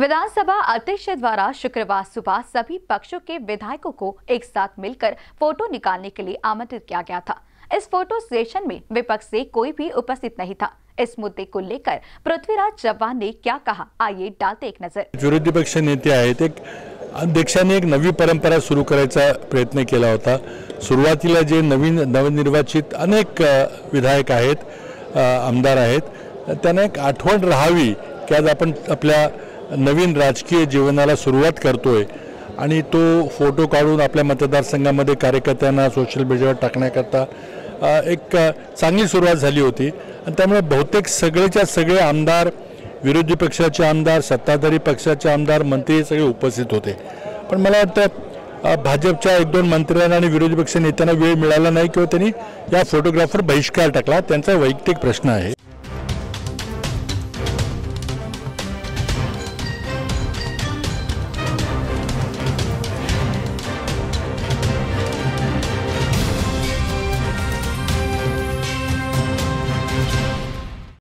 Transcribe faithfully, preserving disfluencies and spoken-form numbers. विधानसभा अध्यक्ष द्वारा शुक्रवार सुबह सभी पक्षों के विधायकों को एक साथ मिलकर फोटो निकालने के लिए आमंत्रित किया गया था। इस फोटो सेशन में विपक्ष से कोई भी उपस्थित नहीं था। इस मुद्दे को लेकर पृथ्वीराज चौहान ने क्या कहा, आइए डालते एक नजर। विरोधी पक्ष नेते आहेत, एक अध्यक्षाने एक नवी परंपरा सुरू करायचा प्रयत्न केला होता। सुरुवातीला जे नवीन नवनिर्वाचित अनेक विधायक आहेत, आमदार आहेत, त्यांना एक आठवण राहावी की आज आपण आपल्या नवीन राजकीय जीवनाला सुरुवात करतोय आणि तो फोटो काढून आपल्या मतदारसंघामध्ये कार्यकर्त्यांना सोशल मीडियावर टाकण्याकरता एक चांगली सुरुवात झाली होती। आणि त्यामुळे बहुतेक सगळेच्या सगळे आमदार, विरोधी पक्षाचे आमदार, सत्ताधारी पक्षाचे आमदार, मंत्री सगळे उपस्थित होते। पण मला वाटतं भाजपच्या एक दोन मंत्र्यांना आणि विरोधी पक्ष नेत्यांना वेळ मिळाला नाही किंवा त्यांनी या फोटोग्राफर बहिष्कार टाकला, त्यांचा वैयक्तिक प्रश्न आहे।